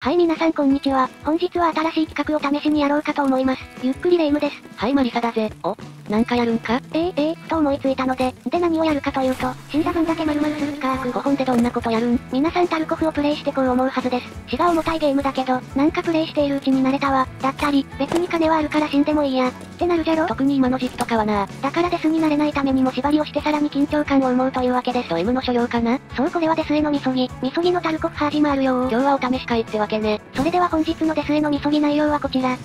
はい皆さんこんにちは。本日は新しい企画を試しにやろうかと思います。ゆっくりレ夢ムです。はいマリサだぜ。お、なんかやるんか？ふと思いついたので、何をやるかというと、死んだ分だけ丸々する企画5本でどんなことやるん？皆さんタルコフをプレイしてこう思うはずです。死が重たいゲームだけど、なんかプレイしているうちに慣れたわ。だったり、別に金はあるから死んでもいいや。ってなるじゃろ？特に今の時期とかはな。だからデスになれないためにも縛りをしてさらに緊張感を生もうというわけです。ドMの所領かな？そうこれはデスへのみそぎ。みそぎのタルコフ始まるよー。今日はお試し会ってわけね。それでは本日のデスへのみそぎ内容はこちら。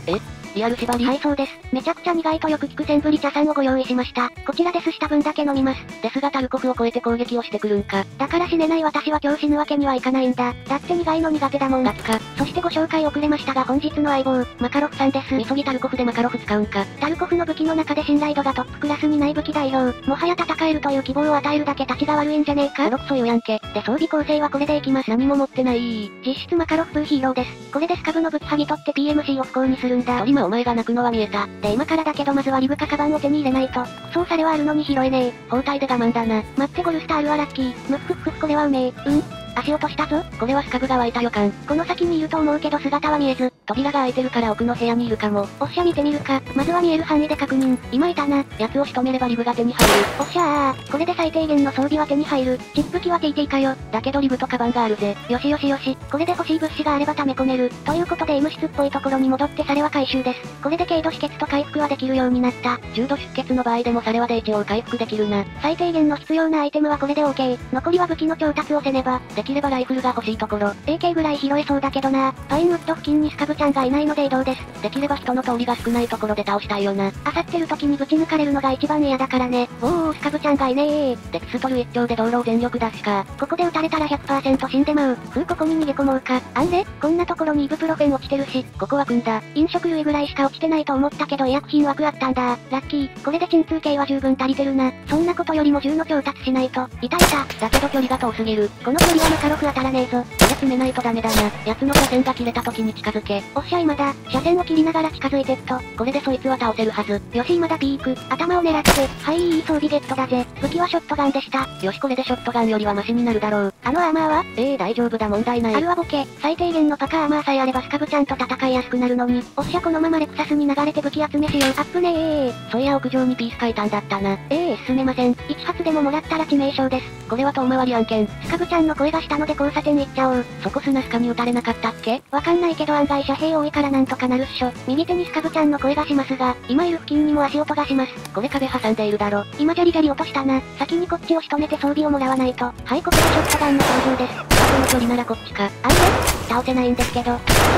リアル縛り？はいそうです。めちゃくちゃ苦いとよく聞くセンブリ茶さんをご用意しました。こちらデスした分だけ飲みます。ですがタルコフを超えて攻撃をしてくるんか。だから死ねない私は今日死ぬわけにはいかないんだ。だって苦いの苦手だもん。ガキか。そしてご紹介遅れましたが本日の相棒、マカロフさんです。みそぎタルコフでマカロフ使うんか。タルコフの武器の中で信頼度がトップクラスにない武器代表。もはや戦えるという希望を与えるだけ立ちが悪いんじゃねえか。ロクソ言うやんけ。で装備構成はこれでいきます。何も持ってない。実質マカロフ風ヒーローです。これでスカブの武器剥ぎ取って PMC を不幸にするんだ。とりまお前が泣くのは見えた。で今からだけどまずはリブかカバンを手に入れないと。そうされはあるのに拾えねえ。包帯で我慢だな。待ってゴルスタールはラッキー。ムッフッフッこれはうめえ。足落としたぞ。これはスカブが湧いた予感。この先にいると思うけど姿は見えず。扉が開いてるから奥の部屋にいるかも。おっしゃ見てみるか。まずは見える範囲で確認。今いたな。奴を仕留めればリブが手に入る。おっしゃー。これで最低限の装備は手に入る。チップ機は TT かよ。だけどリブとカバンがあるぜ。よしよしよし。これで欲しい物資があれば溜め込める。ということで医務室っぽいところに戻ってサレは回収です。これで軽度止血と回復はできるようになった。重度出血の場合でもサレはで一応回復できるな。最低限の必要なアイテムはこれで OK。残りは武器の調達をせねば。できればライフルが欲しいところ。AK ぐらい拾えそうだけどな。パインウッド付近にスカブちゃんがいないので移動です。できれば人の通りが少ないところで倒したいよな。あさってる時にぶち抜かれるのが一番嫌だからね。スカブちゃんがいねー。デクストル一丁で道路を全力出すか。ここで撃たれたら 100% 死んでまう。ここに逃げ込もうか。あんれ？こんなところにイブプロフェン落ちてるし。ここは組んだ。飲食類ぐらいしか落ちてないと思ったけど医薬品枠あったんだ。ラッキー。これで鎮痛系は十分足りてるな。そんなことよりも銃の調達しないと。いたいた。だけど距離が遠すぎる。この距離はマカロフ当たらねえぞ。これ詰めないとダメだな。奴の車線が切れた時に近づけ。おっしゃ今だ。車線を切りながら近づいてっと。これでそいつは倒せるはず。よし今だピーク。頭を狙って。はいいい装備ゲットだぜ。武器はショットガンでした。よしこれでショットガンよりはマシになるだろう。あのアーマーは？大丈夫だ問題ない。あるわボケ。最低限のパカアーマーさえあればスカブちゃんと戦いやすくなるのに。おっしゃこのままレクサスに流れて武器集めしよう。アップねー。そういや屋上にピース階段だったな。進めません。一発でももらったら致命傷です。これは遠回り案件。スカブちゃんの声がしたので交差点行っちゃおう。そこスナスカに撃たれなかったっけ？わかんないけど案外遮蔽多いからなんとかなるっしょ。右手にスカブちゃんの声がしますが、今いる付近にも足音がします。これ壁挟んでいるだろ。今ジャリジャリ落としたな。先にこっちを仕留めて装備をもらわないと。はいここでショットガンの登場です。この距離ならこっちか。あれ？倒せないんですけど。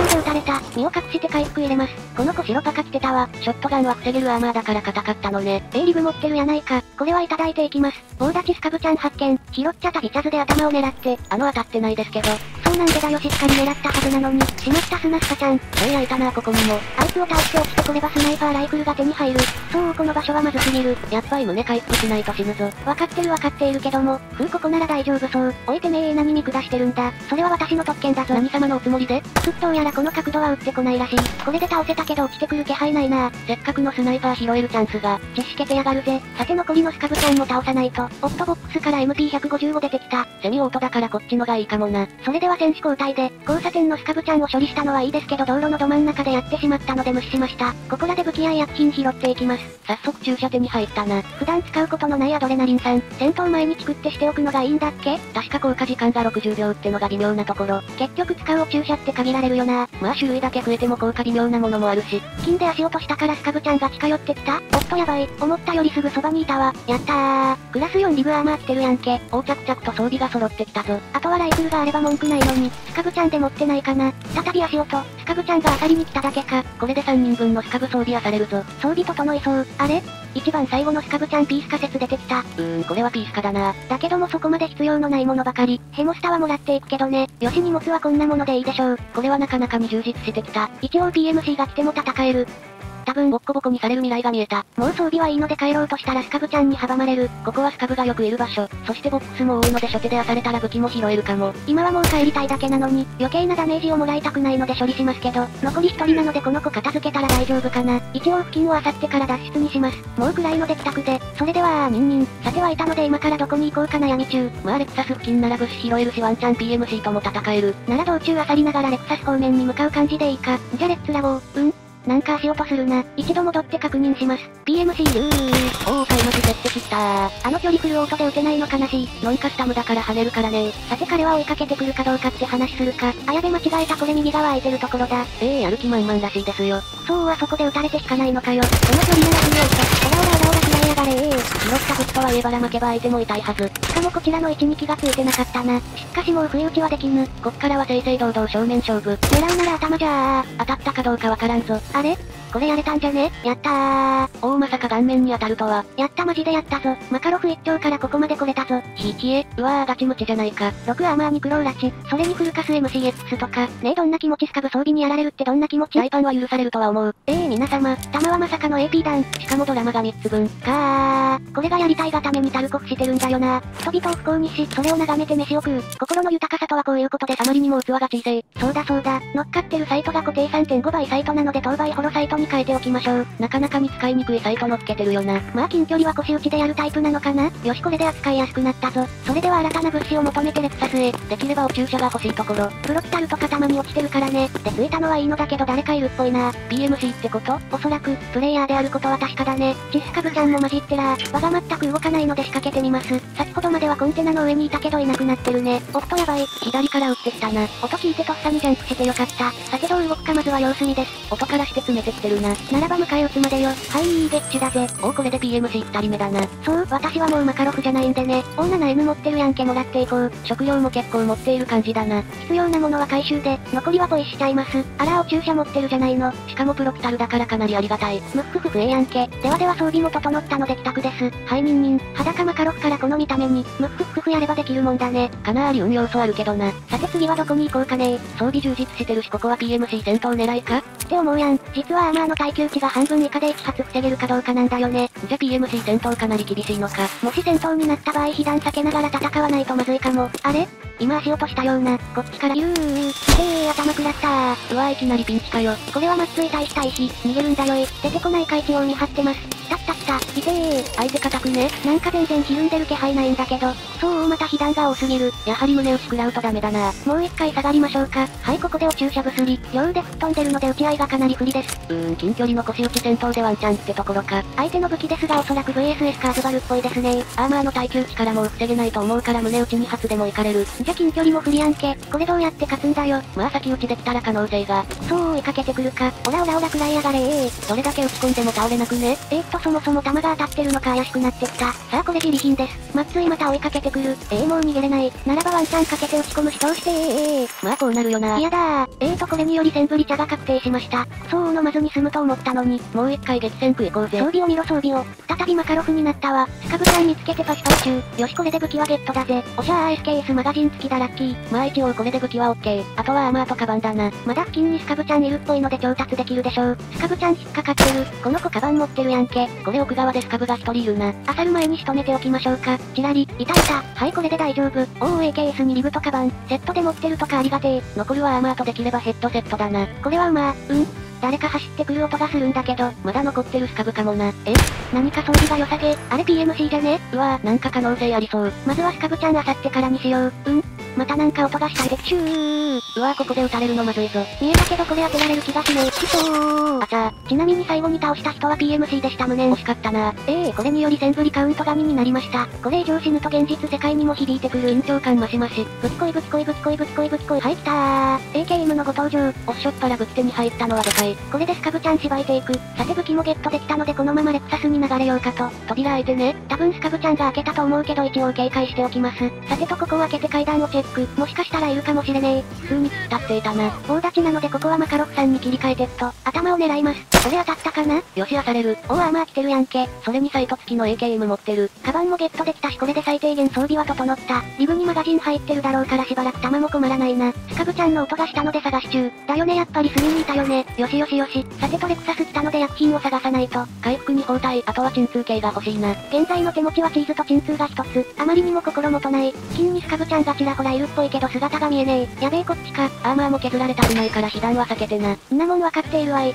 飛んで撃たれた。身を隠して回復入れます。この子白パカ着てたわ。ショットガンは防げるアーマーだから硬かったのね。リブ持ってるやないか。これはいただいていきます。棒立ちスカブちゃん発見。拾っちゃったビチャズで頭を狙って。当たってないですけど。そうなんでだよしっかり狙ったはずなのに。しまったスナスカちゃん。そういやいたなここにも。あいつを倒して落ちてこればスナイパーライフルが手に入る。そうこの場所はまずすぎる。やっぱり胸回復しないと死ぬぞ。わかっているけども。ここなら大丈夫そう。おいてめえ何見下してるんだ。それは私の特権だぞ。何様のおつもりで？どうやらこの角度は打ってこないらしい。これで倒せたけど落ちてくる気配ないな。せっかくのスナイパー拾えるチャンスが。ちしけてやがるぜ。さて残りのスカブちゃんも倒さないと。オットボックスから MP155 出てきた。セミオートだからこっちのがいいかもな。それでは選手交代で、交差点のスカブちゃんを処理したのはいいですけど道路のど真ん中でやってしまったので無視しました。ここらで武器や医薬品拾っていきます。早速注射手に入ったな。普段使うことのないアドレナリン酸。戦闘前にチクってしておくのがいいんだっけ？確か効果時間が60秒ってのが微妙なところ。結局使うお注射って限られるよな。まあ種類だけ増えても効果微妙なものもあるし。金で足落としたからスカブちゃんが近寄ってきた。おっとやばい。思ったよりすぐそばにいたわ。やったー。クラス4リブアーマー着てるやんけ。着々と装備が揃ってきたぞ。あとはライフルがあれば文句ないのに。スカブちゃんで持ってないかな。再び足音。スカブちゃんが当たりに来ただけか。これで3人分のスカブ装備はされるぞ。装備整いそう。あれ？一番最後のスカブちゃんピースカ説出てきた。これはピースカだな。だけどもそこまで必要のないものばかり。ヘモスタはもらっていくけどね。よし荷物はこんなものでいいでしょう。これはなかなかに充実してきた。一応 PMC が来ても戦える。多分ボッコボコにされる未来が見えた。もう装備はいいので帰ろうとしたらスカブちゃんに阻まれる。ここはスカブがよくいる場所。そしてボックスも多いので初手で漁れたら武器も拾えるかも。今はもう帰りたいだけなのに、余計なダメージをもらいたくないので処理しますけど、残り1人なのでこの子片付けたら大丈夫かな。一応付近を漁ってから脱出にします。もう暗いので帰宅で、それではニンニン。さてはいたので今からどこに行こうか悩み中。まあレクサス付近なら物資拾えるしワンチャン PMC とも戦える。なら道中漁りながらレクサス方面に向かう感じでいいか。じゃレッツラゴー。なんか足音するな。一度戻って確認します。PMC おお、買い間違ってきたー。あの距離来る音で撃てないの悲しい。ノンカスタムだから跳ねるからね。さて彼は追いかけてくるかどうかって話するか。あやべ間違えた、これ右側空いてるところだ。やる気満々らしいですよ。そうはそこで撃たれて引かないのかよ。この距離なら踏み置いた。オラオラオラオラ嫌いやがれー。拾った敵とはいえばらまけば相手も痛いはず。しかもこちらの位置に気がついてなかったな。しかしもう不意打ちはできぬ。こっからは正々堂々正面勝負。狙うなら頭じゃー。当たったかどうかわからんぞ。あれ？これやれたんじゃね？やったー。おお、まさか顔面に当たるとは。やったマジでやったぞ。マカロフ一丁からここまで来れたぞ。ひきえ、うわーガチムチじゃないか。6アーマーに黒ラチ。それにフルカス MCX とか。ねえどんな気持ちスカブ装備にやられるってどんな気持ち？大パンは許されるとは思う。皆様、弾はまさかの AP 弾。しかもドラマが3つ分。かー。これがやりたいがためにタルコフしてるんだよな。人々を不幸にし、それを眺めて飯を食う。心の豊かさとはこういうことで、あまりにも器が小さい。そうだそうだ。乗っかってるサイトが固定 3.5 倍サイトなので当倍ホロサイトに変えておきましょう。なかなかに使いにくいサイト乗っけてるよな。まあ近距離は腰打ちでやるタイプなのかな。よしこれで扱いやすくなったぞ。それでは新たな物資を求めてレクサスへ。できればお注射が欲しいところ。プロキタルとかたまに落ちてるからね。でついたのはいいのだけど誰かいるっぽいな。PMC ってこと？おそらく、プレイヤーであることは確かだね。チスカブちゃんも混じってらー。場が全く動かないので仕掛けてみます。先ほどまではコンテナの上にいたけどいなくなってるね。おっとやばい。左から撃ってきたな。音聞いてとっさにジャンプしてよかった。さてどう動くかまずは様子見です。音からして詰めてきてるな。ならば迎え撃つまでよ。はいいいベッチだぜ。おおこれで PMC2 人目だな。そう、私はもうマカロフじゃないんでね。O7M 持ってるやんけもらっていこう。食料も結構持っている感じだな。必要なものは回収で、残りはポイしちゃいます。あらお注射持ってるじゃないの。しかもプロキタルだからかなりありがたい。ムッフフフええやんけ。ではでは装備も整ったので帰宅です。はいニンニン。裸マカロフからこの見た目に、ムッフフフやればできるもんだね。かなーり運要素あるけどな。さて次はどこに行こうかねー。装備充実してるしここは PMC 戦闘狙いか？って思うやん。実はアーマーの耐久値が半分以下で1発防げるかどうかなんだよね。じゃ PMC 戦闘かなり厳しいのか。もし戦闘になった場合被弾避けながら戦わないとまずいかも。あれ？今足音したような。こっちからいるー。頭くらったー。うわーいきなりピンチかよ。これはまっつい対し対し、逃げるんだよい。出てこないか一応見張ってます。来た来た来た。いてー。相手固くね。なんか全然ひるんでる気配ないんだけど。そうまた被弾が多すぎる。やはり胸を食らうとダメだな。もう一回下がりましょうか。はいここでお注射ぶすり。両腕吹っ飛んでるので打ち合いがかなり不利です。近距離の腰打ち戦闘でワンチャンってところか。相手の武器ですがおそらく VSS カーズバルっぽいですねー。アーマーの耐久値からもう防げないと思うから胸打ち2発でもいかれる。じゃ近距離も不利やんけ。これどうやって勝つんだよ。まあ先打ちできたら可能性が。そう追いかけてくるか。オラオラオラくらいやがれー。どれだけ打ち込んでも倒れなくね。そもそも弾が当たってるのか怪しくなってきた。さあこれ自利品です。まっついまた追いかけてくる。もう逃げれない。ならばワンチャンかけて打ち込むし通してまあこうなるよな。いやだー。これによりセンブリ茶が確定しました。クソーのまずに済むと思ったのに。もう一回激戦区行こうぜ。装備を見ろ装備を。再びマカロフになったわ。スカブさん見つけてパシパシ中。よしこれで武器はゲットだぜ。おしゃー SKS マガジン付きだラッキー。まあ一応これで武器はオッケー。あとはアーマーとカバンだな。まだ付近にスカブちゃんいるっぽいので調達できるでしょう。スカブちゃん引っかかってる。この子カバン持ってるやんけ。これ奥側でスカブが一人いるな。漁る前に仕留めておきましょうか。チラリ、いたいた。はいこれで大丈夫。おお AKS にリブとカバン。セットで持ってるとかありがてえ。残るはアーマーとできればヘッドセットだな。これは馬、誰か走ってくる音がするんだけど、まだ残ってるスカブかもな。何か装備が良さげ。あれ PMC じゃね？うわぁ、なんか可能性ありそう。まずはスカブちゃん漁ってからにしよう。またなんか音がしたいできシュー。うわぁここで撃たれるのまずいぞ。見えたけどこれ当てられる気がしねえ。きそー。あちゃー。ちなみに最後に倒した人は PMC でした無念。惜しかったな。これによりセンブリカウントが2になりました。これ以上死ぬと現実世界にも響いてくる。緊張感増し増し。ぶっこいぶっこいぶっこいぶっこいぶっこい。はい来たー。AKM のご登場。おっしょっぱら武器手に入ったのはでかい。これでスカブちゃんしばいていく。さて武器もゲットできたのでこのままレクサスに流れようかと。扉開いてね。多分スカブちゃんが開けたと思うけど一応警戒しておきます。さてとここを開けて階段をチェック。もしかしたらいるかもしれねえ。普通にに突き立っていたな。棒立ちなのでここはマカロフさんに切り替えてっと、頭を狙います。これ当たったかな？よし、あされる。おお、アーマー着てるやんけ。それにサイト付きの AKM 持ってる。カバンもゲットできたし、これで最低限装備は整った。リグにマガジン入ってるだろうからしばらく弾も困らないな。スカブちゃんの音がしたので探し中。だよね、やっぱり3にいたよね。よしよしよし。さてとレクサス来たので薬品を探さないと。回復に包帯、あとは鎮痛系が欲しいな。現在の手持ちはチーズと鎮痛が一つ。あまりにも心もとない。金にスカブちゃんがちらほらいるっぽいけど姿が見えねえ。やべえ、こっちか。アーマーも削られたくないから被弾は避けてな。んなもんわかっているわい。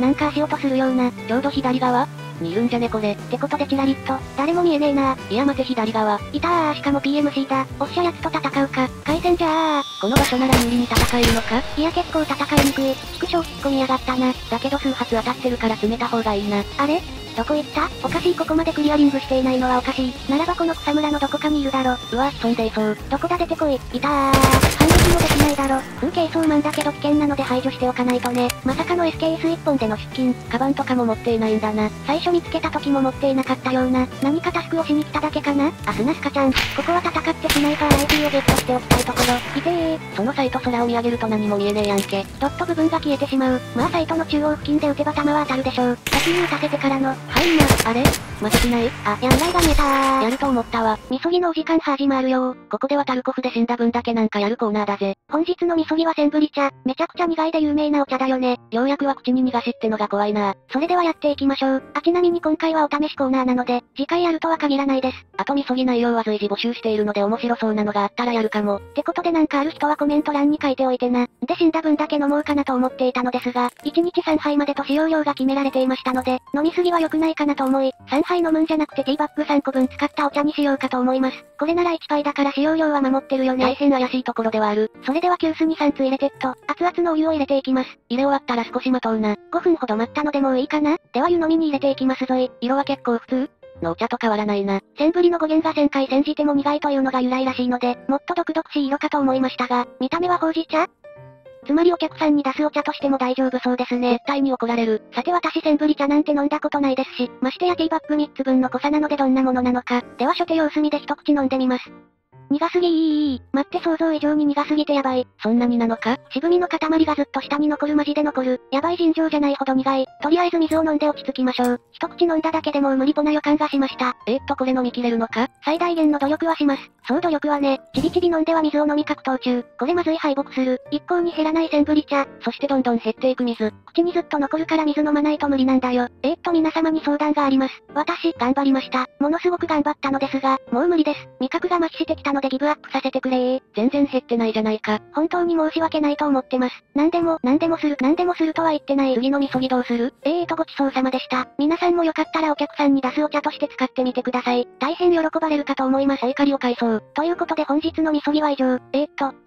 なんか足音するような。ちょうど左側にいるんじゃねこれ。ってことでチラリっと。誰も見えねえな。いや待て、左側。いたー、しかも PMC だ。おっしゃ、やつと戦うか。回戦じゃあー。この場所なら無理に戦えるのか？いや結構戦いにくい。畜生突っ込みやがったな。だけど数発当たってるから詰めた方がいいな。あれ？どこ行った？おかしい、ここまでクリアリングしていないのはおかしい。ならばこの草むらのどこかにいるだろ。うわ、潜んでいそう。どこだ、出てこい。いたー。反撃もできないだろ。風景相マンだけど危険なので排除しておかないとね。まさかの SKS 一本での出勤。カバンとかも持っていないんだな。最初見つけた時も持っていなかったような。何かタスクをしに来ただけかな。あ、スナスカちゃん。ここは戦ってしないから IP をゲットしておきたいところ。いてー。そのサイト空を見上げると何も見えねえやんけ。ドット部分が消えてしまう。まあサイトの中央付近で撃てば弾は当たるでしょう。先に撃たせてからの。はいな、あれまずしない。あ、やんらいが見えたー。やると思ったわ。みそぎのお時間始まるよー。ここではタルコフで死んだ分だけなんかやるコーナーだぜ。本日のみそぎはセンブリ茶。めちゃくちゃ苦いで有名なお茶だよね。ようやくは口に逃がしってのが怖いな。それではやっていきましょう。あ、ちなみに今回はお試しコーナーなので、次回やるとは限らないです。あとみそぎ内容は随時募集しているので面白そうなのがあったらやるかも。ってことでなんかある人はコメント欄に書いておいてな。で死んだ分だけ飲もうかなと思っていたのですが、1日3杯までと使用量が決められていましたので、飲みすぎは良くないかなと思い、3杯飲むんじゃなくてティーバッグ3個分使ったお茶にしようかと思います。これなら1杯だから使用量は守ってるよね。大変怪しいところではある。それでは急須に3つ入れてっと、熱々のお湯を入れていきます。入れ終わったら少し待とうな。5分ほど待ったのでもういいかな？では湯飲みに入れていきますぞい。色は結構普通のお茶と変わらないな。センブリの語源が1000回煎じても苦いというのが由来らしいので、もっと毒々しい色かと思いましたが、見た目はほうじ茶？つまりお客さんに出すお茶としても大丈夫そうですね。絶対に怒られる。さて私センブリ茶なんて飲んだことないですし、ましてやティーバッグ3つ分の濃さなのでどんなものなのか。では初手様子見で一口飲んでみます。苦すぎー。待って、想像以上に苦すぎてやばい。そんなになのか？渋みの塊がずっと下に残る、マジで残る。やばい、尋常じゃないほど苦い。とりあえず水を飲んで落ち着きましょう。一口飲んだだけでもう無理ぽな予感がしました。これ飲み切れるのか？最大限の努力はします。そう、努力はね。ちびちび飲んでは水を飲み格闘中。これまずい、敗北する。一向に減らないセンブリ茶。そしてどんどん減っていく水。口にずっと残るから水飲まないと無理なんだよ。皆様に相談があります。私、頑張りました。ものすごく頑張ったのですが、もう無理です。味覚が麻痺してきたのでギブアップさせてくれー。全然減ってないじゃないか。本当に申し訳ないと思ってます。何でもするとは言ってない。次のみそぎどうする？ごちそうさまでした。皆さんもよかったらお客さんに出すお茶として使ってみてください。大変喜ばれるかと思います。お怒りを解消。ということで本日のみそぎは以上。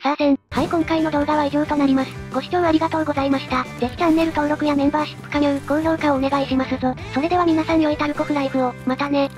サーセン。はい、今回の動画は以上となります。ご視聴ありがとうございました。ぜひチャンネル登録やメンバーシップ加入、高評価をお願いしますぞ。それでは皆さん良いタルコフライフを。またね。